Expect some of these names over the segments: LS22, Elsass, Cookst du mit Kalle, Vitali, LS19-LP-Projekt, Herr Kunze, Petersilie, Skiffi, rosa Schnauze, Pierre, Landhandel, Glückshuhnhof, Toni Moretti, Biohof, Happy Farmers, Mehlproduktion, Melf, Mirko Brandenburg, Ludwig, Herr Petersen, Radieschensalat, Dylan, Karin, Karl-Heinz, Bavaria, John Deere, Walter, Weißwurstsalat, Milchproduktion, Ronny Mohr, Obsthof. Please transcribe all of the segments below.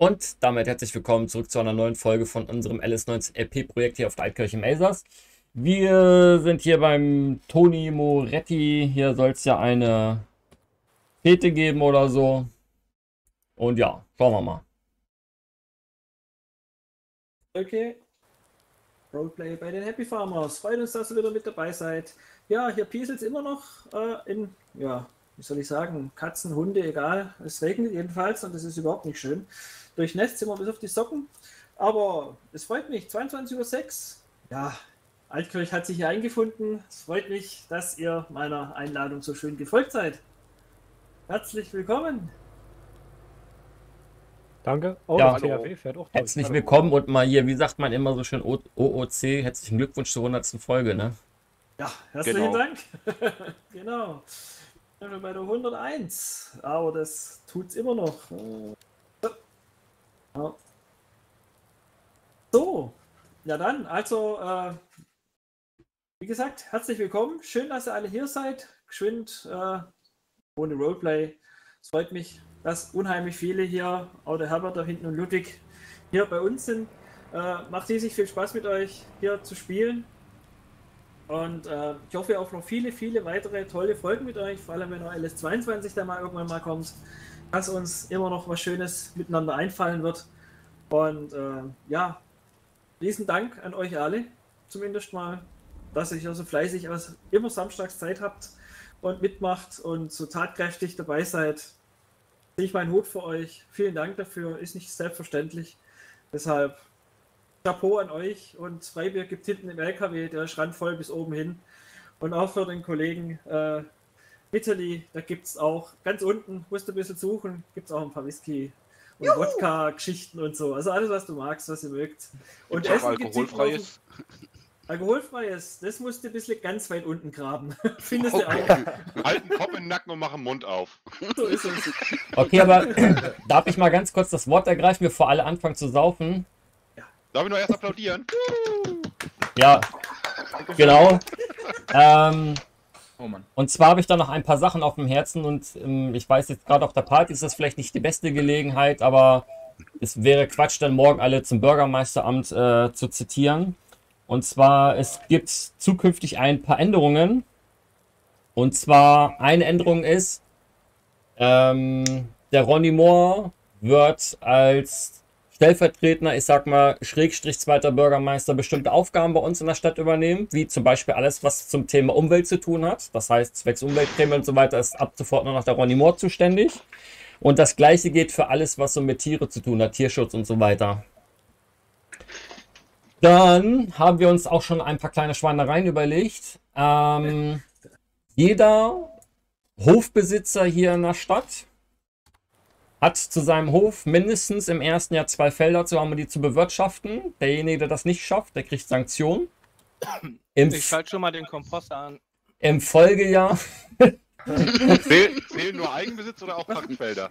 Und damit herzlich willkommen zurück zu einer neuen Folge von unserem LS19-LP-Projekt hier auf der Altkirch im Elsass. Wir sind hier beim Toni Moretti. Hier soll es ja eine Fete geben oder so. Und ja, schauen wir mal. Okay. Roleplay bei den Happy Farmers. Freut uns, dass ihr wieder mit dabei seid. Ja, hier pieselt es immer noch in, ja, wie soll ich sagen, Katzen, Hunde, egal. Es regnet jedenfalls und das ist überhaupt nicht schön. Durchnässt sind wir bis auf die Socken. Aber es freut mich, 22:06 Uhr. Ja, Altkirch hat sich hier eingefunden. Es freut mich, dass ihr meiner Einladung so schön gefolgt seid. Herzlich willkommen. Danke. Oh, ja, herzlich willkommen und mal hier, wie sagt man immer so schön, OOC, herzlichen Glückwunsch zur 100. Folge, ne? Ja, herzlichen Dank. Genau. Sind wir bei der 101, aber das tut's immer noch. So, ja dann, also, wie gesagt, herzlich willkommen. Schön, dass ihr alle hier seid. Geschwind, ohne Roleplay. Es freut mich, dass unheimlich viele hier, auch der Herbert da hinten und Ludwig, hier bei uns sind. Macht riesig viel Spaß mit euch, hier zu spielen. Und ich hoffe auch noch viele, viele weitere tolle Folgen mit euch, vor allem wenn noch LS22 da mal irgendwann mal kommt, dass uns immer noch was Schönes miteinander einfallen wird. Und ja, riesen Dank an euch alle, zumindest mal, dass ihr so fleißig immer samstags Zeit habt und mitmacht und so tatkräftig dabei seid. Ich meinen Hut für euch. Vielen Dank dafür. Ist nicht selbstverständlich. Deshalb Chapeau an euch. Und Freibier gibt hinten im LKW, der ist randvoll bis oben hin. Und auch für den Kollegen Vitali, da gibt es auch ganz unten, musst du ein bisschen suchen, gibt es auch ein paar Whisky und Wodka-Geschichten und so. Also alles, was du magst, was ihr mögt. Und Essen alkoholfreies. Alkoholfreies, das musst du ein bisschen ganz weit unten graben. Findest du auch. Halten Kopf in den Nacken und machen Mund auf. So ist es. Okay, aber darf ich mal ganz kurz das Wort ergreifen, bevor alle anfangen zu saufen? Ja. Darf ich noch erst applaudieren? Ja, genau. Oh Mann. Und zwar habe ich da noch ein paar Sachen auf dem Herzen und ich weiß jetzt gerade auf der Party ist das vielleicht nicht die beste Gelegenheit, aber es wäre Quatsch, dann morgen alle zum Bürgermeisteramt zu zitieren. Und zwar, es gibt zukünftig ein paar Änderungen. Und zwar, eine Änderung ist, der Ronny Mohr wird als stellvertretender, ich sag mal, Schrägstrich zweiter Bürgermeister bestimmte Aufgaben bei uns in der Stadt übernehmen, wie zum Beispiel alles, was zum Thema Umwelt zu tun hat. Das heißt, zwecks Umweltthemen und so weiter ist ab sofort nur noch der Ronny Mohr zuständig. Und das Gleiche geht für alles, was so mit Tiere zu tun hat, Tierschutz und so weiter. Dann haben wir uns auch schon ein paar kleine Schweinereien überlegt. Jeder Hofbesitzer hier in der Stadt hat zu seinem Hof mindestens im ersten Jahr 2 Felder zu haben, um die zu bewirtschaften. Derjenige, der das nicht schafft, der kriegt Sanktionen. Ich schalte schon mal den Komposter an. Im Folgejahr. Zählen nur Eigenbesitz oder auch Pachtfelder?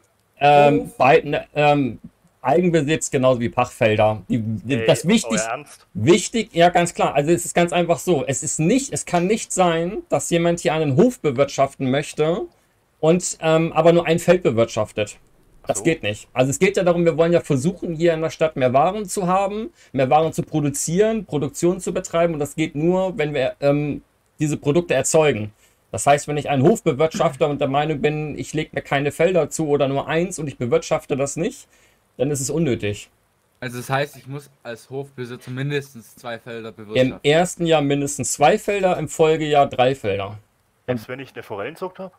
Eigenbesitz genauso wie Pachtfelder. Das wichtig, ja, ganz klar. Also es ist ganz einfach so. Es kann nicht sein, dass jemand hier einen Hof bewirtschaften möchte und aber nur ein Feld bewirtschaftet. Das geht nicht. Also es geht ja darum, wir wollen ja versuchen, hier in der Stadt mehr Waren zu haben, mehr Waren zu produzieren, Produktion zu betreiben und das geht nur, wenn wir diese Produkte erzeugen. Das heißt, wenn ich einen Hof bewirtschafte und der Meinung bin, ich lege mir keine Felder zu oder nur eins und ich bewirtschafte das nicht, dann ist es unnötig. Also das heißt, ich muss als Hofbesitzer mindestens 2 Felder bewirtschaften? Im ersten Jahr mindestens 2 Felder, im Folgejahr 3 Felder. Selbst wenn ich eine Forellenzucht habe?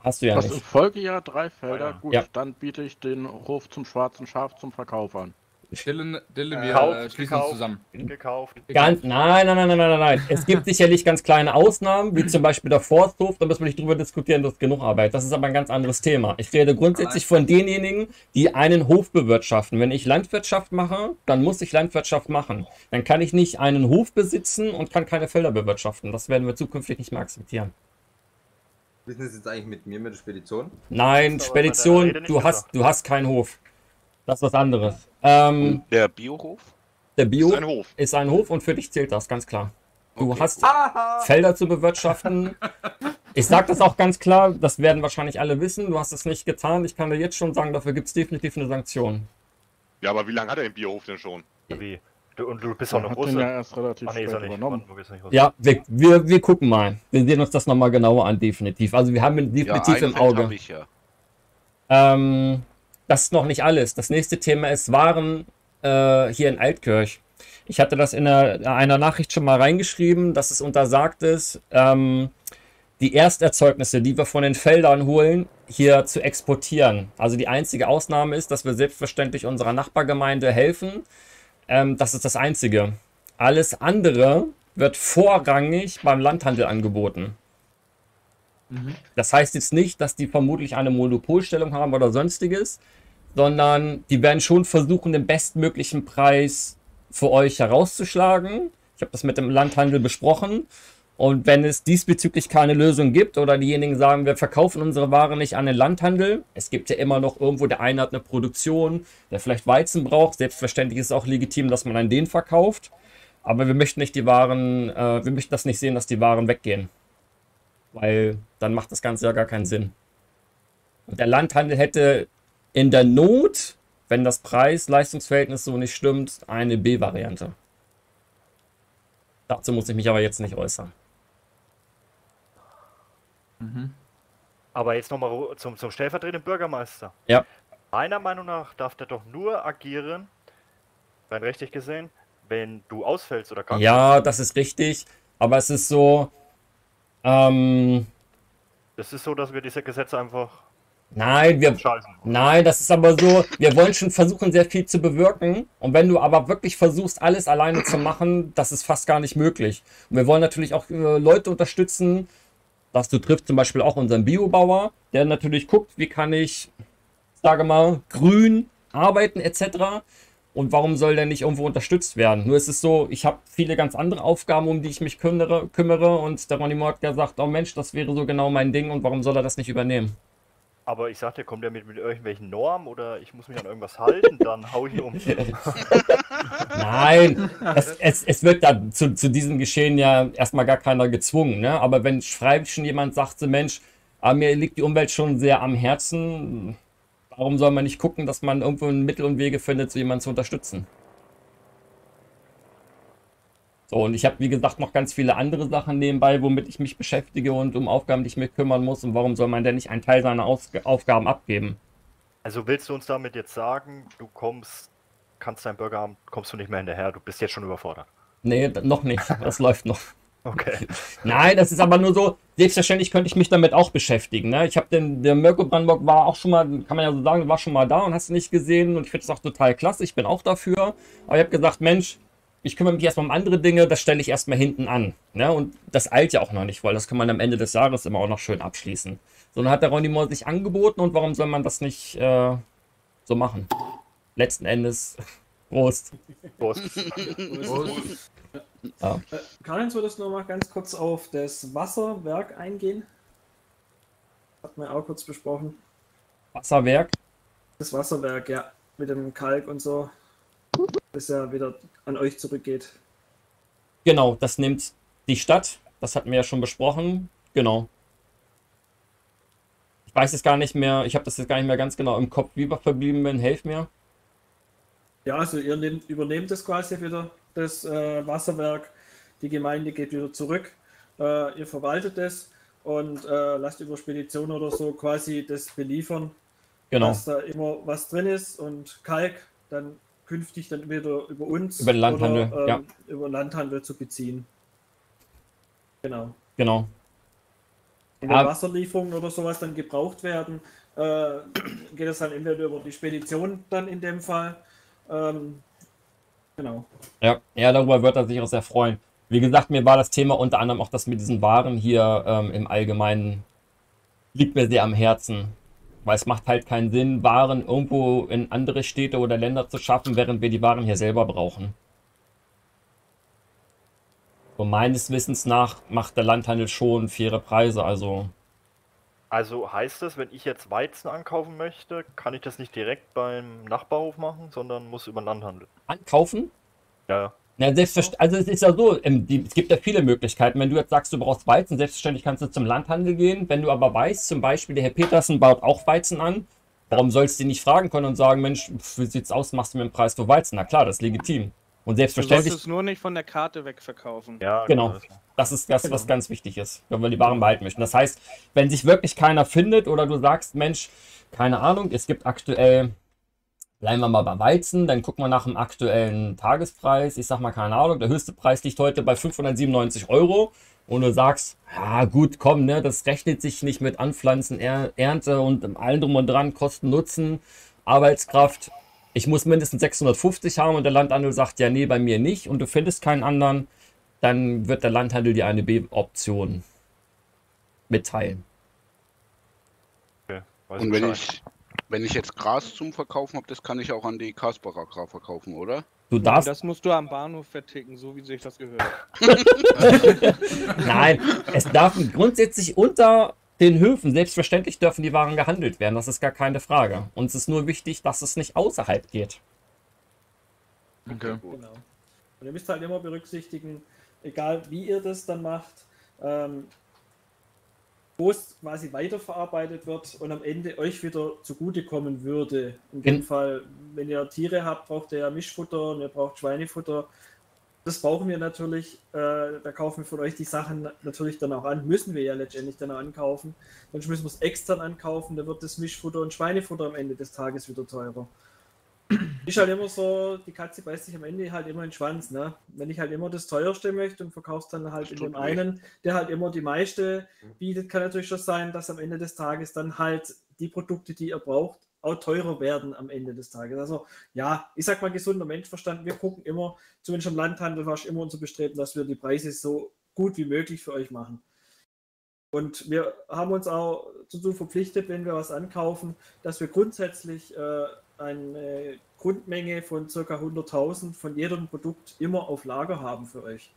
Hast du ja nicht. Im Folgejahr 3 Felder, gut, ja. Dann biete ich den Hof zum Schwarzen Schaf zum Verkauf an. Dylan, wir schließen uns zusammen. Nein. Es gibt sicherlich ganz kleine Ausnahmen, wie zum Beispiel der Forsthof, da müssen wir nicht drüber diskutieren, das ist genug Arbeit. Das ist aber ein ganz anderes Thema. Ich rede grundsätzlich von denjenigen, die einen Hof bewirtschaften. Wenn ich Landwirtschaft mache, dann muss ich Landwirtschaft machen. Dann kann ich nicht einen Hof besitzen und kann keine Felder bewirtschaften. Das werden wir zukünftig nicht mehr akzeptieren. Wissen Sie jetzt eigentlich mit mir mit der Spedition? Nein, Spedition, du hast keinen Hof. Das ist was anderes. Der Biohof? Der Biohof ist ein Hof und für dich zählt das, ganz klar. Du hast Felder zu bewirtschaften. Ich sage das auch ganz klar, das werden wahrscheinlich alle wissen, du hast es nicht getan. Ich kann dir jetzt schon sagen, dafür gibt es definitiv eine Sanktion. Ja, aber wie lange hat er den Biohof denn schon? Wie? Und du bist auch noch Russe. Ja, erst relativ spät übernommen. Ja, wir gucken mal. Wir sehen uns das nochmal genauer an, definitiv. Also wir haben ihn definitiv im Auge. Das ist noch nicht alles. Das nächste Thema ist Waren hier in Altkirch. Ich hatte das in einer Nachricht schon mal reingeschrieben, dass es untersagt ist, die Ersterzeugnisse, die wir von den Feldern holen, hier zu exportieren. Also die einzige Ausnahme ist, dass wir selbstverständlich unserer Nachbargemeinde helfen. Das ist das Einzige. Alles andere wird vorrangig beim Landhandel angeboten. Mhm. Das heißt jetzt nicht, dass die vermutlich eine Monopolstellung haben oder sonstiges, sondern die werden schon versuchen, den bestmöglichen Preis für euch herauszuschlagen. Ich habe das mit dem Landhandel besprochen. Und wenn es diesbezüglich keine Lösung gibt oder diejenigen sagen, wir verkaufen unsere Ware nicht an den Landhandel, es gibt ja immer noch irgendwo, der eine hat eine Produktion, der vielleicht Weizen braucht, selbstverständlich ist es auch legitim, dass man an den verkauft, aber wir möchten nicht die Waren, wir möchten das nicht sehen, dass die Waren weggehen, weil dann macht das Ganze ja gar keinen Sinn. Und der Landhandel hätte in der Not, wenn das Preis-Leistungsverhältnis so nicht stimmt, eine B-Variante. Dazu muss ich mich aber jetzt nicht äußern. Mhm. Aber jetzt nochmal zum stellvertretenden Bürgermeister. Ja. Meiner Meinung nach darf der doch nur agieren, rein rechtlich gesehen, wenn du ausfällst oder krank bist. Ja, das ist richtig, aber es ist so... es ist so, dass wir diese Gesetze einfach... Nein, nein, das ist aber so, wir wollen schon versuchen, sehr viel zu bewirken, und wenn du aber wirklich versuchst, alles alleine zu machen, das ist fast gar nicht möglich. Und wir wollen natürlich auch Leute unterstützen, dass du triffst zum Beispiel auch unseren Biobauer, der natürlich guckt, wie kann ich, sage mal, grün arbeiten etc. Und warum soll der nicht irgendwo unterstützt werden? Nur ist es so, ich habe viele ganz andere Aufgaben, um die ich mich kümmere, und der Ronny Mohr hat gesagt, oh Mensch, das wäre so genau mein Ding, und warum soll er das nicht übernehmen? Aber ich sagte, kommt der mit irgendwelchen Normen oder ich muss mich an irgendwas halten, dann hau ich um. Nein, es wird da zu diesem Geschehen ja erstmal gar keiner gezwungen. Ne? Aber wenn freiwillig schon jemand sagt, Mensch, mir liegt die Umwelt schon sehr am Herzen, warum soll man nicht gucken, dass man irgendwo Mittel und Wege findet, so jemanden zu unterstützen? So, und ich habe, wie gesagt, noch ganz viele andere Sachen nebenbei, womit ich mich beschäftige und um Aufgaben, die ich mir kümmern muss. Und warum soll man denn nicht einen Teil seiner Aufgaben abgeben? Also willst du uns damit jetzt sagen, du kannst dein Bürgeramt, kommst du nicht mehr hinterher, du bist jetzt schon überfordert? Nee, noch nicht, das läuft noch. Okay. Nein, das ist aber nur so, selbstverständlich könnte ich mich damit auch beschäftigen. Ne? Ich habe der Mirko Brandenburg war auch schon mal, kann man ja so sagen, war schon mal da und hast du nicht gesehen. Und ich finde es auch total klasse, ich bin auch dafür. Aber ich habe gesagt, Mensch, ich kümmere mich erstmal um andere Dinge, das stelle ich erstmal hinten an. Ne? Und das eilt ja auch noch nicht, weil das kann man am Ende des Jahres immer auch noch schön abschließen. So, dann hat der Ronny Mohr sich angeboten, und warum soll man das nicht so machen? Letzten Endes, Prost. Prost. Prost. Ja. Karin, würdest du noch mal ganz kurz auf das Wasserwerk eingehen? Hat man auch kurz besprochen. Wasserwerk? Das Wasserwerk, ja, mit dem Kalk und so. Bis er wieder an euch zurückgeht. Genau, das nimmt die Stadt. Das hatten wir ja schon besprochen. Genau. Ich weiß es gar nicht mehr. Ich habe das jetzt gar nicht mehr ganz genau im Kopf, wie wir verblieben bin. Helft mir. Ja, also ihr übernehmt das quasi wieder, das Wasserwerk. Die Gemeinde geht wieder zurück. Ihr verwaltet es und lasst über Spedition oder so quasi das beliefern. Genau. Dass da immer was drin ist und Kalk dann künftig dann wieder über uns über den Landhandel, oder, ja, über Landhandel zu beziehen. Genau. Genau. Wenn Wasserlieferungen oder sowas dann gebraucht werden, geht es dann entweder über die Spedition dann in dem Fall. Genau. Ja, ja, darüber wird er sich auch sehr freuen. Wie gesagt, mir war das Thema unter anderem auch das mit diesen Waren hier im Allgemeinen, liegt mir sehr am Herzen. Weil es macht halt keinen Sinn, Waren irgendwo in andere Städte oder Länder zu schaffen, während wir die Waren hier selber brauchen. Und meines Wissens nach macht der Landhandel schon faire Preise, also... Also heißt das, wenn ich jetzt Weizen ankaufen möchte, kann ich das nicht direkt beim Nachbarhof machen, sondern muss über den Landhandel? Ankaufen? Ja. Ja, also es ist ja so, es gibt ja viele Möglichkeiten. Wenn du jetzt sagst, du brauchst Weizen, selbstverständlich kannst du zum Landhandel gehen. Wenn du aber weißt, zum Beispiel der Herr Petersen baut auch Weizen an, warum sollst du ihn nicht fragen können und sagen, Mensch, wie sieht's aus, machst du mir einen Preis für Weizen? Na klar, das ist legitim. Und selbstverständlich... Du sollst es nur nicht von der Karte wegverkaufen. Ja, genau. Das ist das, was ganz wichtig ist, wenn wir die Waren behalten möchten. Das heißt, wenn sich wirklich keiner findet oder du sagst, Mensch, keine Ahnung, es gibt aktuell... Bleiben wir mal bei Weizen, dann gucken wir nach dem aktuellen Tagespreis. Ich sag mal, keine Ahnung, der höchste Preis liegt heute bei 597 €. Und du sagst, ja gut, komm, ne, das rechnet sich nicht mit Anpflanzen, Ernte und allem drum und dran, Kosten, Nutzen, Arbeitskraft. Ich muss mindestens 650 haben und der Landhandel sagt, ja nee, bei mir nicht. Und du findest keinen anderen, dann wird der Landhandel dir eine B-Option mitteilen. Okay, und wenn ich jetzt Gras zum Verkaufen habe, das kann ich auch an die Kasparer verkaufen, oder? Du darfst. Das musst du am Bahnhof verticken, so wie sich das gehört. Nein, es darf grundsätzlich unter den Höfen, selbstverständlich dürfen die Waren gehandelt werden, das ist gar keine Frage. Uns ist nur wichtig, dass es nicht außerhalb geht. Okay. Genau. Und ihr müsst halt immer berücksichtigen, egal wie ihr das dann macht, wo es quasi weiterverarbeitet wird und am Ende euch wieder zugutekommen würde. In dem Fall, wenn ihr Tiere habt, braucht ihr ja Mischfutter und ihr braucht Schweinefutter. Das brauchen wir natürlich. Da kaufen wir von euch die Sachen natürlich dann auch an. Müssen wir ja letztendlich dann auch ankaufen. Sonst müssen wir es extern ankaufen. Da wird das Mischfutter und Schweinefutter am Ende des Tages wieder teurer. Ist halt immer so, die Katze beißt sich am Ende halt immer in den Schwanz, ne? Wenn ich halt immer das Teuerste möchte und verkaufst dann halt in dem einen, der halt immer die meiste bietet, kann natürlich schon sein, dass am Ende des Tages dann halt die Produkte, die ihr braucht, auch teurer werden am Ende des Tages. Also ja, ich sag mal gesunder Menschenverstand, wir gucken immer, zumindest im Landhandel war es immer unser Bestreben, dass wir die Preise so gut wie möglich für euch machen. Und wir haben uns auch dazu verpflichtet, wenn wir was ankaufen, dass wir grundsätzlich eine Grundmenge von ca. 100.000 von jedem Produkt immer auf Lager haben für euch.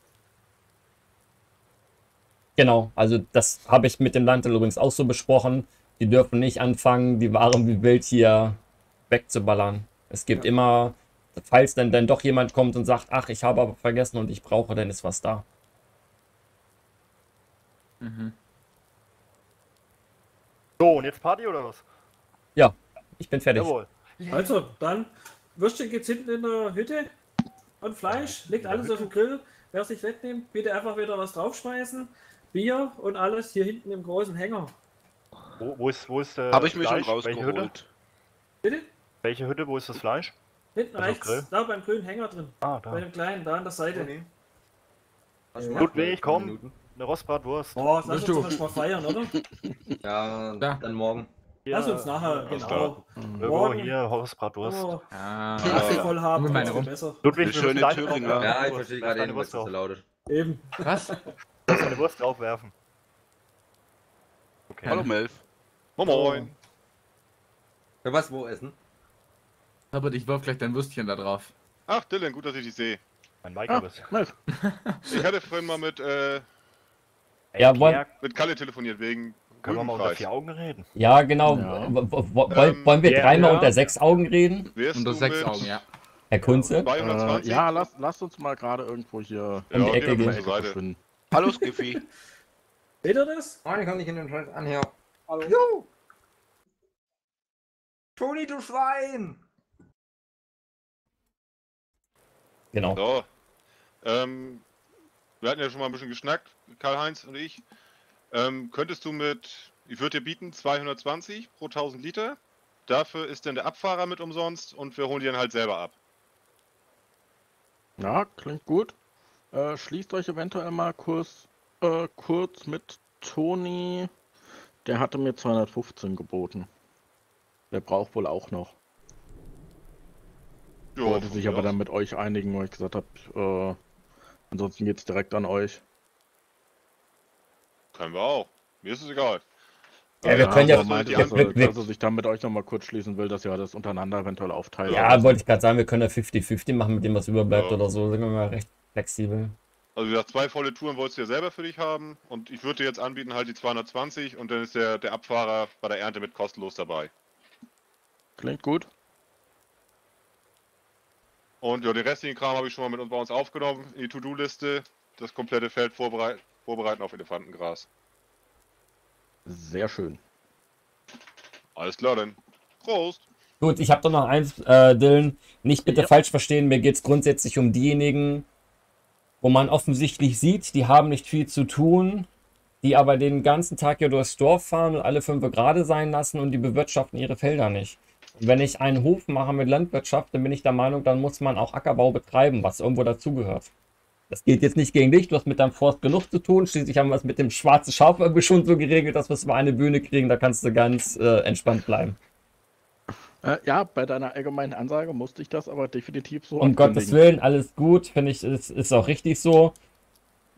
Genau, also das habe ich mit dem Landhandel übrigens auch so besprochen. Die dürfen nicht anfangen, die Waren wie wild hier wegzuballern. Es gibt immer, falls dann doch jemand kommt und sagt, ach, ich habe aber vergessen und ich brauche, dann ist was da. Mhm. So, und jetzt Party oder was? Ja, ich bin fertig. Jawohl. Also, dann Würstchen gibt's hinten in der Hütte und Fleisch, liegt alles auf dem Grill. Wer sich wegnimmt, bitte einfach wieder was draufschmeißen. Bier und alles hier hinten im großen Hänger. Wo ist der Habe ich mich Fleisch? Schon rausgeholt. Bitte? Welche Hütte, wo ist das Fleisch? Hinten also rechts, da beim grünen Hänger drin. Ah, da. Bei dem kleinen, da an der Seite. Okay. Ludwig, komm, eine Rostbratwurst. Oh, lass uns das mal feiern, oder? Ja, dann morgen. Ja, lass uns nachher, genau. Irgendwo hier, Horstbratwurst. Oh. Ja, voll haben, ist besser. Ludwig, schöne Thüringer. Ja, ich verstehe gerade eben, was so lautet. Eben. Was? Du musst eine Wurst draufwerfen. Okay. Hallo Melf. Moin Moin. Ja, was, wo essen? Herbert, ich werf gleich dein Würstchen da drauf. Ach Dylan, gut, dass ich dich sehe. Mein Mike ist. Ich hatte vorhin mal mit Kalle telefoniert, wegen... Können wir mal unter 4 Augen reden? Ja, genau. Ja. Wollen wir dreimal unter 6 Augen reden? Unter 6 Augen, ja. Herr Kunze? Ja, lasst uns mal gerade irgendwo hier um die Ecke gehen. Hallo Skiffi. Seht ihr das? Nein, ich kann nicht in den Scheiß anher. Hallo. Jo. Toni, du Schwein! Genau. So. Wir hatten ja schon mal ein bisschen geschnackt, Karl-Heinz und ich. Könntest du ich würde dir bieten, 220 pro 1000 Liter. Dafür ist dann der Abfahrer mit umsonst und wir holen die dann halt selber ab. Ja, klingt gut. Schließt euch eventuell mal kurz mit Toni. Der hatte mir 215 geboten. Der braucht wohl auch noch. Jo, wollte sich aber dann mit euch einigen, weil ich gesagt habe, ansonsten geht's direkt an euch. Können wir auch. Mir ist es egal. Ja, wir können ja mal dass ich dann mit euch noch mal kurz schließen will, dass ihr das untereinander eventuell aufteilt. Ja, wollte ich gerade sagen, wir können ja 50-50 machen mit dem, was überbleibt oder so. Sind wir mal recht flexibel. Also wie gesagt, 2 volle Touren wolltest du ja selber für dich haben und ich würde dir jetzt anbieten halt die 220 und dann ist der Abfahrer bei der Ernte mit kostenlos dabei. Klingt gut. Und ja, den restlichen Kram habe ich schon mal mit bei uns aufgenommen in die To-Do-Liste. Das komplette Feld vorbereiten auf Elefantengras. Sehr schön. Alles klar, dann. Prost! Gut, ich habe doch noch eins, Dylan. Nicht bitte falsch verstehen, mir geht es grundsätzlich um diejenigen, wo man offensichtlich sieht, die haben nicht viel zu tun, die aber den ganzen Tag ja durchs Dorf fahren und alle fünf gerade sein lassen und die bewirtschaften ihre Felder nicht. Und wenn ich einen Hof mache mit Landwirtschaft, dann bin ich der Meinung, dann muss man auch Ackerbau betreiben, was irgendwo dazugehört. Das geht jetzt nicht gegen dich, du hast mit deinem Forst genug zu tun, schließlich haben wir es mit dem Schwarzen Schaf schon so geregelt, dass wir es mal eine Bühne kriegen, da kannst du ganz entspannt bleiben. Ja, bei deiner allgemeinen Ansage musste ich das aber definitiv so ankündigen. Um Gottes Willen, alles gut, finde ich, es ist auch richtig so.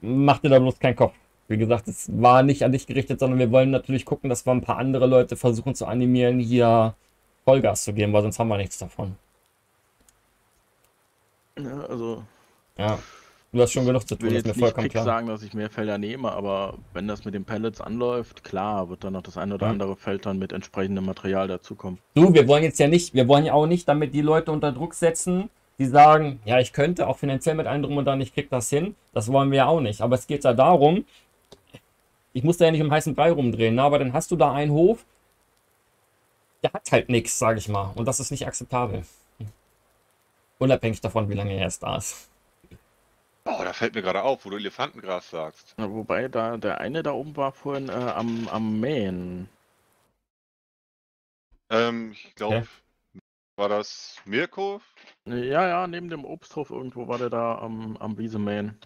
Mach dir da bloß keinen Kopf. Wie gesagt, es war nicht an dich gerichtet, sondern wir wollen natürlich gucken, dass wir ein paar andere Leute versuchen zu animieren, hier Vollgas zu geben, weil sonst haben wir nichts davon. Ja, also... Ja, du hast schon genug zu tun, ist mir vollkommen klar. Ich will sagen, dass ich mehr Felder nehme, aber wenn das mit den Pellets anläuft, klar, wird dann noch das ein oder andere Feld dann mit entsprechendem Material dazukommen. Du, wir wollen jetzt ja nicht, wir wollen ja auch nicht damit die Leute unter Druck setzen, die sagen, ja, ich könnte auch finanziell mit einem drum und dran, ich krieg das hin. Das wollen wir ja auch nicht. Aber es geht ja darum, ich muss da ja nicht um heißen Brei rumdrehen, ne? Aber dann hast du da einen Hof, der hat halt nichts, sage ich mal. Und das ist nicht akzeptabel. Unabhängig davon, wie lange er erst da ist. Oh, da fällt mir gerade auf, wo du Elefantengras sagst. Ja, wobei, da der eine da oben war vorhin am Mähen. Ich glaube, war das Mirko? Ja, ja, neben dem Obsthof irgendwo war der da am Wiese mähen.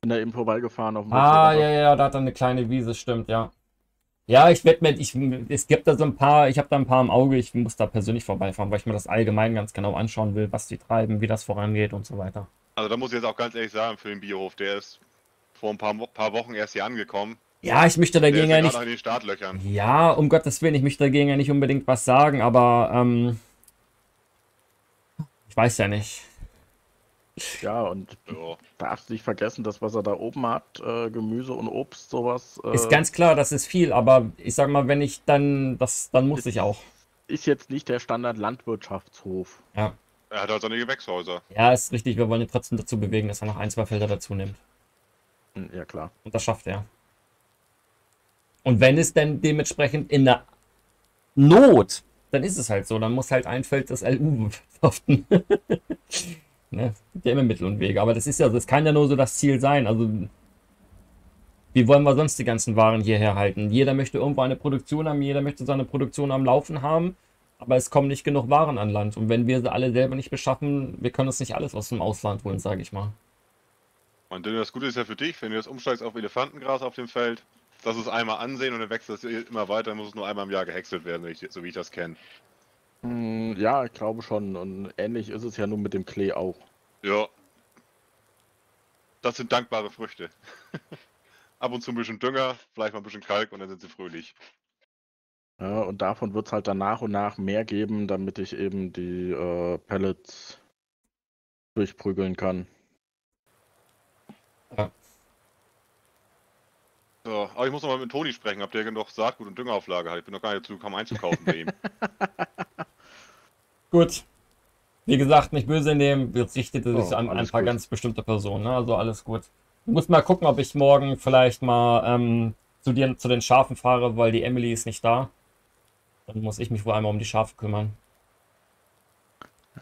Bin da eben vorbeigefahren auf dem Obsthof. Ja, ja, da hat er eine kleine Wiese, stimmt, ja. Ja, ich werde mir, es gibt da so ein paar, ich habe da ein paar im Auge, ich muss da persönlich vorbeifahren, weil ich mir das allgemein ganz genau anschauen will, was die treiben, wie das vorangeht und so weiter. Also da muss ich jetzt auch ganz ehrlich sagen, für den Biohof, der ist vor ein paar Wochen erst hier angekommen. Ja, ich möchte dagegen ja nicht... in den Startlöchern. Ja, um Gottes Willen, ich möchte dagegen ja nicht unbedingt was sagen, aber ich weiß ja nicht. Ja, und darfst nicht vergessen, das, was er da oben hat, Gemüse und Obst, sowas... Ist ganz klar, das ist viel, aber ich sag mal, wenn ich dann... dann muss ich auch. Ist jetzt nicht der Standard-Landwirtschaftshof. Ja. Er hat halt seine Gewächshäuser. Ja, ist richtig. Wir wollen ihn trotzdem dazu bewegen, dass er noch ein, zwei Felder dazu nimmt. Ja, klar. Und das schafft er. Und wenn es denn dementsprechend in der Not, dann ist es halt so. Dann muss halt ein Feld das LU wirtschaften. Ne? Gibt ja immer Mittel und Wege. Aber das ist ja, das kann ja nur so das Ziel sein. Also, wie wollen wir sonst die ganzen Waren hierher halten? Jeder möchte irgendwo eine Produktion haben. Jeder möchte seine Produktion am Laufen haben. Aber es kommen nicht genug Waren an Land. Und wenn wir sie alle selber nicht beschaffen, wir können uns nicht alles aus dem Ausland holen, sage ich mal. Und das Gute ist ja für dich, wenn du das umsteigst auf Elefantengras auf dem Feld, das ist einmal ansehen und dann wächst das immer weiter, dann muss es nur einmal im Jahr gehäckselt werden, so wie ich das kenne. Ja, ich glaube schon. Und ähnlich ist es ja nur mit dem Klee auch. Ja. Das sind dankbare Früchte. Ab und zu ein bisschen Dünger, vielleicht mal ein bisschen Kalk und dann sind sie fröhlich. Ja, und davon wird es halt dann nach und nach mehr geben, damit ich eben die Pellets durchprügeln kann. Ja. So, aber ich muss nochmal mit Toni sprechen, ob der noch Saatgut und Düngerauflage hat. Ich bin noch gar nicht dazu gekommen, einzukaufen bei ihm. Gut. Wie gesagt, nicht böse nehmen. Jetzt richtet es sich an ein paar ganz bestimmte Personen. Ne? Also alles gut. Ich muss mal gucken, ob ich morgen vielleicht mal... zu den Schafen fahre, weil die Emily ist nicht da. Dann muss ich mich wohl einmal um die Schafe kümmern.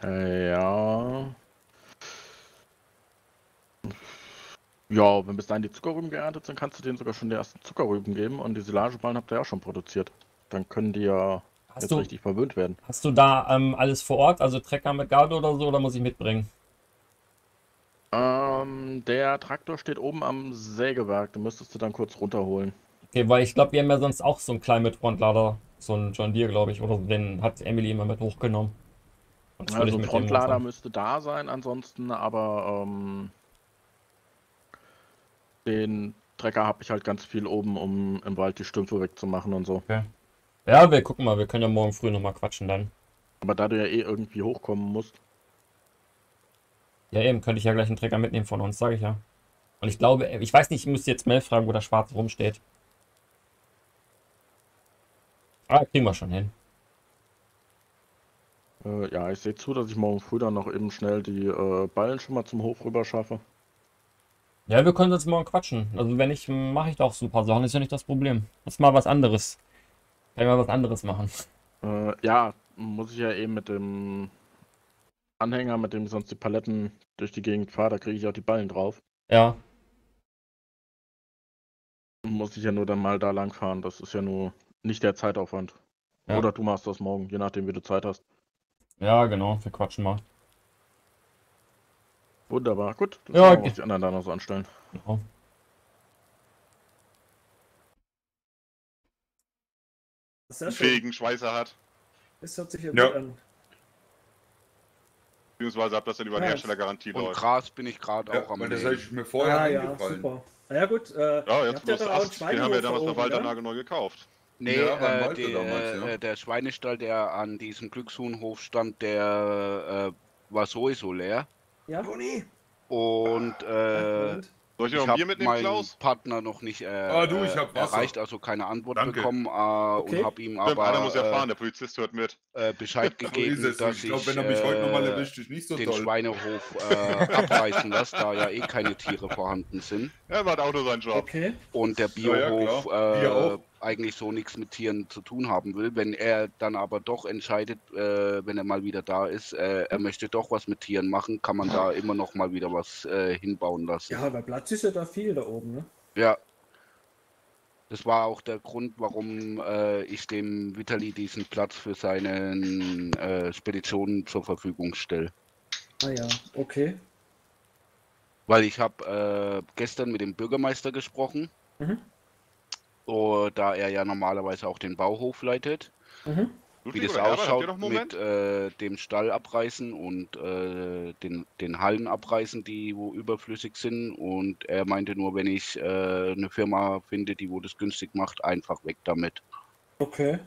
Ja. Ja, wenn bis dahin die Zuckerrüben geerntet sind, kannst du denen sogar schon die ersten Zuckerrüben geben und die Silageballen habt ihr ja schon produziert. Dann können die ja jetzt richtig verwöhnt werden. Hast du da alles vor Ort, also Trecker mit Gabel oder so, oder muss ich mitbringen? Der Traktor steht oben am Sägewerk, den müsstest du dann kurz runterholen. Okay, weil ich glaube, wir haben ja sonst auch so einen Climate Frontlader, so einen John Deere, glaube ich, oder den hat Emily immer mit hochgenommen. Also ein Frontlader müsste da sein, ansonsten, aber den Trecker habe ich halt ganz viel oben, um im Wald die Stümpfe wegzumachen und so. Okay. Ja, wir gucken mal, wir können ja morgen früh nochmal quatschen dann. Aber da du ja eh irgendwie hochkommen musst. Ja eben, könnte ich ja gleich einen Trecker mitnehmen von uns, sage ich ja. Und ich glaube, ich weiß nicht, ich müsste jetzt Melf fragen, wo der Schwarze rumsteht. Ah, kriegen wir schon hin. Ja, ich sehe zu, dass ich morgen früh dann noch eben schnell die Ballen schon mal zum Hof rüber schaffe. Ja, wir können jetzt morgen quatschen. Also wenn nicht, mache ich doch so ein paar Sachen. Ist ja nicht das Problem. Lass mal was anderes. Kann ich mal was anderes machen. Ja, muss ich ja eben mit dem Anhänger, mit dem ich sonst die Paletten durch die Gegend fahre, da kriege ich auch die Ballen drauf. Ja. Muss ich ja nur dann mal da lang fahren. Das ist ja nur nicht der Zeitaufwand. Ja. Oder du machst das morgen, je nachdem wie du Zeit hast. Ja, genau. Wir quatschen mal. Wunderbar, gut. Ja, okay. Die anderen da noch so anstellen. Genau. Sehr schön. Fähigen Schweißer hat. Das hört sich ja gut an. Beziehungsweise habt das dann über den Hersteller garantiert. Und Gras bin ich gerade auch am Leben. Das hätte ich mir vorher eingefallen. Super. Ja gut, ja, jetzt bloß Ast, den haben wir damals der Walter neu gekauft. Nee, ja, der Schweinestall, der an diesem Glückshuhnhof stand, der war sowieso leer. Ja. Und soll ich noch Bier mitnehmen, Klaus? Partner noch nicht ich hab erreicht, also keine Antwort bekommen und habe ihm aber einer muss ja fahren, der Polizist hört mit. Bescheid gegeben, dass ich glaub, wenn er mich heute noch mal erwischt, ist nicht so den Schweinehof abreißen lasse, da ja eh keine Tiere vorhanden sind. Er macht auch nur seinen Job. Okay. Und der Biohof eigentlich so nichts mit Tieren zu tun haben will, wenn er dann aber doch entscheidet, wenn er mal wieder da ist, er möchte doch was mit Tieren machen, kann man da immer noch mal wieder was hinbauen lassen. Ja, weil Platz ist ja da viel da oben, ne? Ja. Das war auch der Grund, warum ich dem Vitali diesen Platz für seine Speditionen zur Verfügung stelle. Ah ja, okay. Weil ich habe gestern mit dem Bürgermeister gesprochen. Mhm. So, da er ja normalerweise auch den Bauhof leitet, wie das ausschaut mit dem Stall abreißen und den Hallen abreißen, die wo überflüssig sind. Und er meinte nur, wenn ich eine Firma finde, die wo das günstig macht, einfach weg damit. Okay.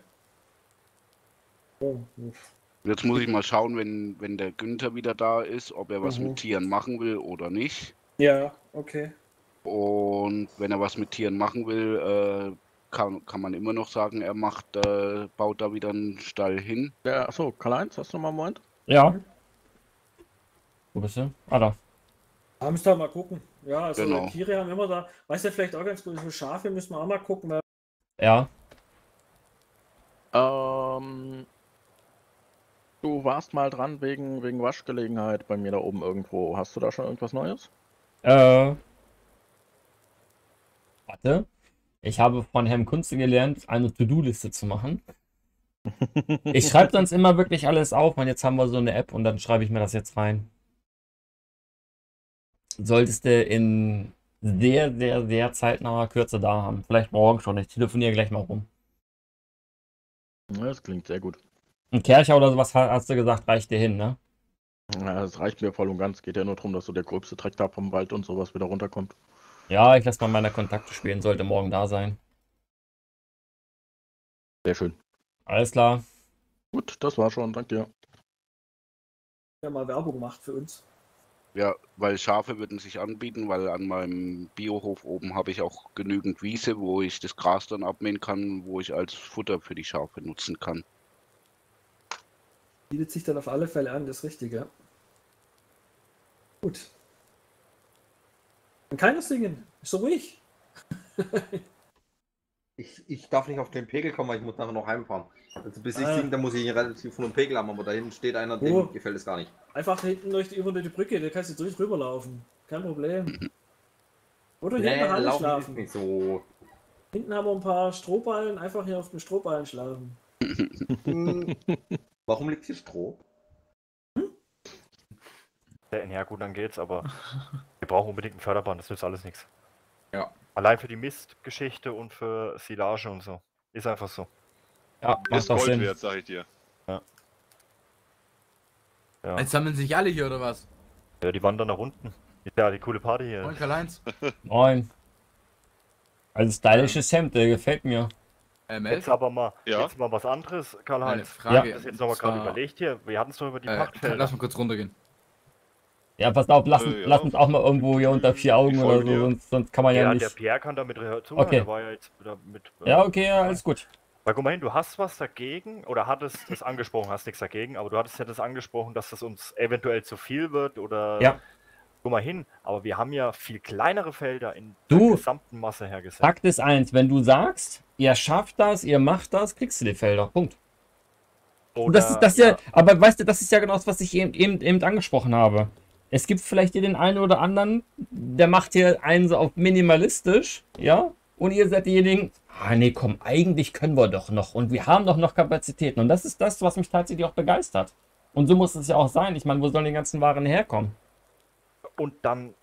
Oh. Jetzt muss ich mal schauen, wenn der Günther wieder da ist, ob er was mit Tieren machen will oder nicht. Ja, okay. Und wenn er was mit Tieren machen will, kann man immer noch sagen, er baut da wieder einen Stall hin. Ja, achso, Karl-Heinz, hast du nochmal einen Moment? Ja. Wo bist du? Ah, da. Da müssen wir mal gucken. Ja, also genau. Tiere haben immer da. Weißt du, vielleicht auch ganz gut, so Schafe müssen wir auch mal gucken. Weil... Ja. Du warst mal dran wegen Waschgelegenheit bei mir da oben irgendwo. Hast du da schon irgendwas Neues? Warte, ich habe von Herrn Kunze gelernt, eine To-Do-Liste zu machen. Ich schreibe sonst immer wirklich alles auf, und jetzt haben wir so eine App und dann schreibe ich mir das jetzt rein. Solltest du in sehr, sehr, sehr zeitnaher Kürze da haben. Vielleicht morgen schon, ich telefoniere gleich mal rum. Das klingt sehr gut. Ein Kercher oder sowas hast du gesagt, reicht dir hin, ne? Ja, das reicht mir voll und ganz. Geht ja nur darum, dass so der gröbste Dreck da vom Wald und sowas wieder runterkommt. Ja, ich lasse mal meine Kontakte spielen, sollte morgen da sein. Sehr schön. Alles klar. Gut, das war schon, danke dir. Ja, mal Werbung macht für uns. Ja, weil Schafe würden sich anbieten, weil an meinem Biohof oben habe ich auch genügend Wiese, wo ich das Gras dann abmähen kann, wo ich als Futter für die Schafe nutzen kann. Bietet sich dann auf alle Fälle an, das Richtige. Gut. Kann keiner singen, ist so ruhig. Ich darf nicht auf den Pegel kommen, weil ich muss nachher noch heimfahren. Also bis ich singe, dann muss ich relativ von dem Pegel haben, aber da hinten steht einer, dem gefällt es gar nicht. Einfach hinten über die Brücke, da kannst du durch rüberlaufen. Kein Problem. Oder hinten Halle schlafen. Nicht so. Hinten haben wir ein paar Strohballen, einfach hier auf den Strohballen schlafen. Warum liegt hier Stroh? Ja gut, dann geht's, aber wir brauchen unbedingt einen Förderband, das nützt alles nichts. Ja. Allein für die Mistgeschichte und für Silage und so. Ist einfach so. Ja, ist Gold wert, sag ich dir. Ja. Ja. Jetzt sammeln sich alle hier, oder was? Ja, die wandern nach unten. Ja, die coole Party hier. Moin, Karl-Heinz. Moin. Also stylisches Hemd, der gefällt mir. Jetzt aber mal, jetzt mal was anderes, Karl-Heinz. Ja, das jetzt nochmal gerade überlegt hier. Wir hatten es doch über die Pachtfelder. Lass mal kurz runtergehen. Ja, pass auf, lass uns auch mal irgendwo hier unter vier Augen oder so, sonst kann man ja nicht... Ja, der Pierre kann da mit zuhören, der war ja jetzt wieder mit... Ja, okay, alles gut. Sag mal, du hast was dagegen oder hattest es angesprochen, hast nichts dagegen, aber du hattest ja das angesprochen, dass das uns eventuell zu viel wird oder... Ja. Guck mal hin, aber wir haben ja viel kleinere Felder in der gesamten Masse hergesetzt. Fakt ist eins, wenn du sagst, ihr schafft das, ihr macht das, kriegst du die Felder. Punkt. Oder, und das ja, aber weißt du, das ist ja genau das, was ich eben angesprochen habe. Es gibt vielleicht hier den einen oder anderen, der macht hier einen so auf minimalistisch, ja, und ihr seid diejenigen, ah nee, komm, eigentlich können wir doch noch und wir haben doch noch Kapazitäten und das ist das, was mich tatsächlich auch begeistert. Und so muss es ja auch sein. Ich meine, wo sollen die ganzen Waren herkommen? Und dann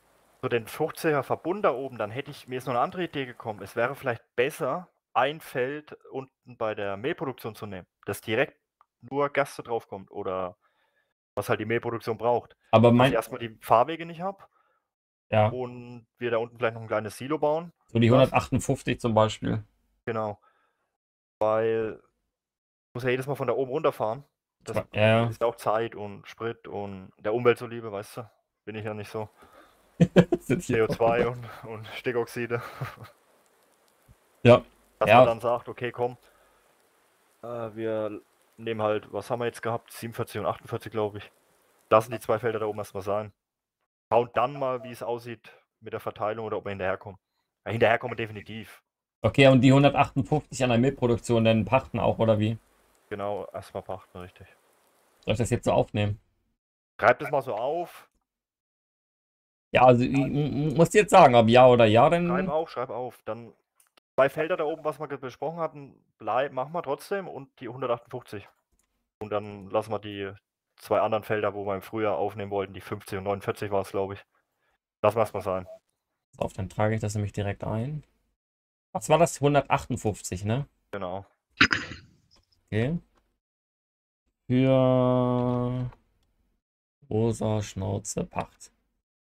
so den Fruchtsägerverbund da oben, dann hätte ich, mir ist noch eine andere Idee gekommen. Es wäre vielleicht besser, ein Feld unten bei der Mehlproduktion zu nehmen, dass direkt nur Gerste draufkommt oder was halt die Mehlproduktion braucht. Aber dass ich erstmal die Fahrwege nicht habe. Ja. Und wir da unten vielleicht noch ein kleines Silo bauen. So die 158 zum Beispiel. Genau. Weil ich muss ja jedes Mal von da oben runterfahren. Das ist ja auch Zeit und Sprit und der Umwelt zuliebe, weißt du. Bin ich ja nicht so. CO2 und Stickoxide. Ja. Dass man dann sagt, okay, komm, wir nehmen halt, was haben wir jetzt gehabt? 47 und 48, glaube ich. Lassen die zwei Felder da oben erstmal sein. Schauen dann mal, wie es aussieht mit der Verteilung oder ob wir hinterherkommen. Ja, hinterherkommen definitiv. Okay, und die 158 an der Milchproduktion dann pachten auch, oder wie? Genau, erstmal pachten, richtig. Soll ich das jetzt so aufnehmen? Schreibt das mal so auf. Ja, also ich muss jetzt sagen, ob ja oder ja, dann... schreib auf, dann zwei Felder da oben, was wir besprochen hatten, machen wir trotzdem und die 158. Und dann lassen wir die zwei anderen Felder, wo wir im Frühjahr aufnehmen wollten, die 50 und 49 war es, glaube ich. Lassen wir es mal sein. Auf, dann trage ich das nämlich direkt ein. Was war das? 158, ne? Genau. Okay. Für... Rosa Schnauze Pacht.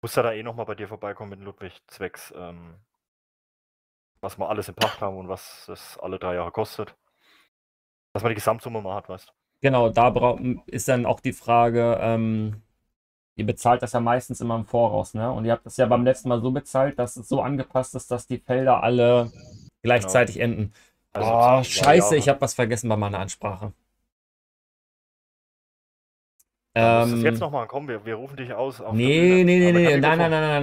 Muss da nochmal bei dir vorbeikommen mit Ludwig zwecks, was wir alles in Pacht haben und was das alle 3 Jahre kostet. Dass man die Gesamtsumme mal hat, weißt du. Genau, da ist dann auch die Frage, ihr bezahlt das ja meistens immer im Voraus, ne? Und ihr habt das ja beim letzten Mal so bezahlt, dass es so angepasst ist, dass die Felder alle gleichzeitig enden. Also scheiße, ich habe was vergessen bei meiner Ansprache. Ist das jetzt nochmal? Komm, wir rufen dich aus. Nein,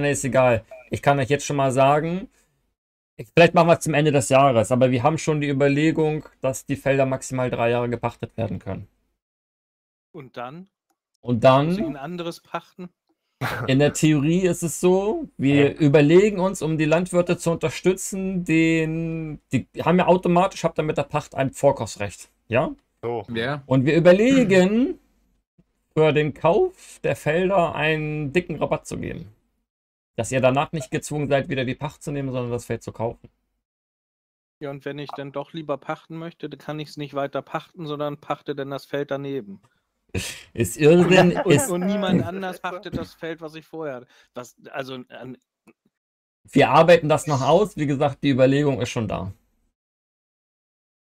ist egal. Ich kann euch jetzt schon mal sagen, vielleicht machen wir es zum Ende des Jahres, aber wir haben schon die Überlegung, dass die Felder maximal 3 Jahre gepachtet werden können. Und dann? Und dann? Muss ich ein anderes pachten? In der Theorie ist es so, wir überlegen uns, um die Landwirte zu unterstützen, die haben ja automatisch, habt ihr mit der Pacht ein Vorkaufsrecht. Ja? So. Yeah. Und wir überlegen... für den Kauf der Felder einen dicken Rabatt zu geben. Dass ihr danach nicht gezwungen seid, wieder die Pacht zu nehmen, sondern das Feld zu kaufen. Ja, und wenn ich dann doch lieber pachten möchte, dann kann ich es nicht weiter pachten, sondern pachte dann das Feld daneben. Ist Irrsinn. Und niemand anders pachtet das Feld, was ich vorher hatte. Wir arbeiten das noch aus. Wie gesagt, die Überlegung ist schon da.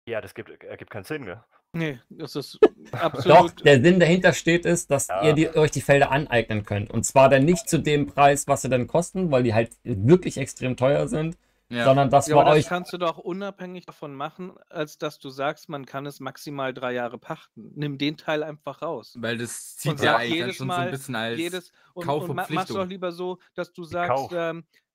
Ja, das ergibt keinen Sinn, gell? Nee, das ist absolut... Doch, der Sinn dahinter steht ist, dass ihr euch die Felder aneignen könnt. Und zwar dann nicht zu dem Preis, was sie dann kosten, weil die halt wirklich extrem teuer sind, sondern dass wir euch... Das kannst du doch unabhängig davon machen, als dass du sagst, man kann es maximal 3 Jahre pachten. Nimm den Teil einfach raus. Weil das zieht ja eigentlich schon so ein bisschen als Kaufverpflichtung. Mach's doch lieber so, dass du sagst,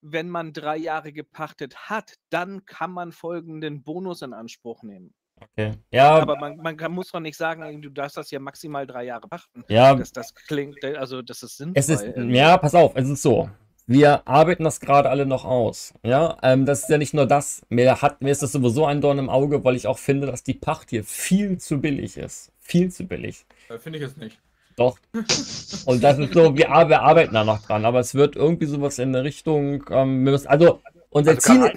wenn man 3 Jahre gepachtet hat, dann kann man folgenden Bonus in Anspruch nehmen. Okay. Ja, aber man muss doch nicht sagen, du darfst das ja maximal 3 Jahre pachten. Ja, das klingt, also das ist sinnvoll. Ja, pass auf, es ist so. Wir arbeiten das gerade alle noch aus. Ja, das ist ja nicht nur das. Mir ist das sowieso ein Dorn im Auge, weil ich auch finde, dass die Pacht hier viel zu billig ist. Viel zu billig. Finde ich es nicht. Doch. Und das ist so, wir arbeiten da noch dran, aber es wird irgendwie sowas in der Richtung, wir müssen, unser Ziel...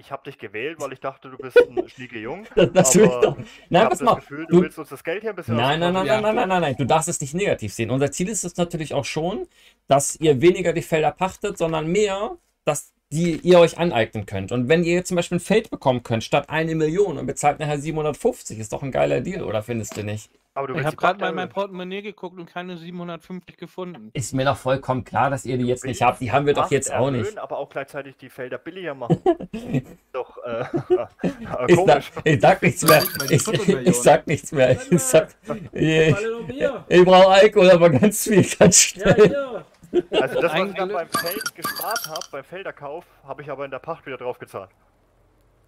Ich habe dich gewählt, weil ich dachte, du bist ein schnieke Jung. Du willst uns das Geld hier ein bisschen... Nein, du darfst es nicht negativ sehen. Unser Ziel ist es natürlich auch schon, dass ihr weniger die Felder pachtet, sondern mehr, dass die ihr euch aneignen könnt. Und wenn ihr zum Beispiel ein Feld bekommen könnt, statt 1 Million und bezahlt nachher 750, ist doch ein geiler Deal, oder findest du nicht? Aber ich habe gerade mal in mein Portemonnaie geguckt und keine 750 gefunden. Ist mir doch vollkommen klar, dass ihr die jetzt nicht habt. Die haben wir doch jetzt auch nicht. Aber auch gleichzeitig die Felder billiger machen. Doch, komisch. Ich sag nichts mehr. Ich brauche Alkohol, aber ganz viel, ganz schnell. Ja. Also das, was ich beim Feld gespart habe, beim Felderkauf, habe ich aber in der Pacht wieder drauf gezahlt.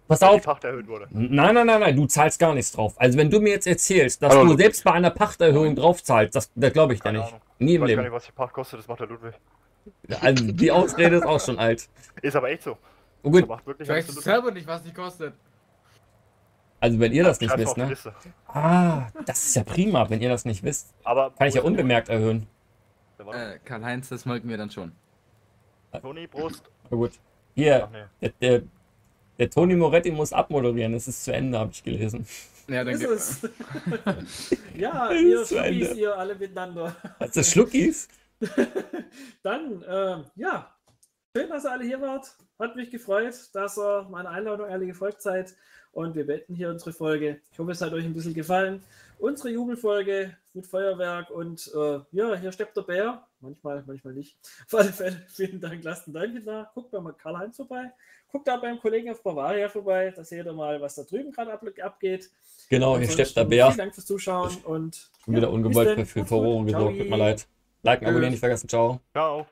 Pass auf. Die Pacht erhöht wurde. Nein, nein, nein, nein, du zahlst gar nichts drauf. Also wenn du mir jetzt erzählst, dass du selbst bei einer Pachterhöhung drauf zahlst, das glaube ich da nicht. Ahnung. Nie im Leben. Ich weiß gar nicht, was die Pacht kostet, das macht der Ludwig. Also die Ausrede ist auch schon alt. Ist aber echt so. Oh, gut. Ich weiß selber nicht, was die kostet. Also wenn ihr das nicht wisst, ne? Ah, das ist ja prima, wenn ihr das nicht wisst. Aber kann ich ja unbemerkt erhöhen. Karl-Heinz, das mögen wir dann schon. Toni, Prost. Oh, gut. Hier, der Toni Moretti muss abmoderieren, es ist zu Ende, habe ich gelesen. Ja, dann geht's. Ja, ihr Schluckis, ihr alle miteinander. Hast du Schluckis? Dann, ja, schön, dass ihr alle hier wart. Hat mich gefreut, dass ihr meiner Einladung alle gefolgt seid. Und wir beenden hier unsere Folge. Ich hoffe, es hat euch ein bisschen gefallen. Unsere Jubelfolge mit Feuerwerk und ja, hier steppt der Bär. Manchmal, manchmal nicht. Auf alle Fälle, vielen Dank, lasst einen Daumen da. Guckt mal Karl-Heinz vorbei. Guckt da beim Kollegen auf Bavaria vorbei. Da seht ihr mal, was da drüben gerade abgeht. Genau, hier steppt der Bär. Vielen Dank fürs Zuschauen. Und wieder ungewollt für Furore gesorgt. Tut mir leid. Liken, abonnieren nicht vergessen. Ciao. Ciao.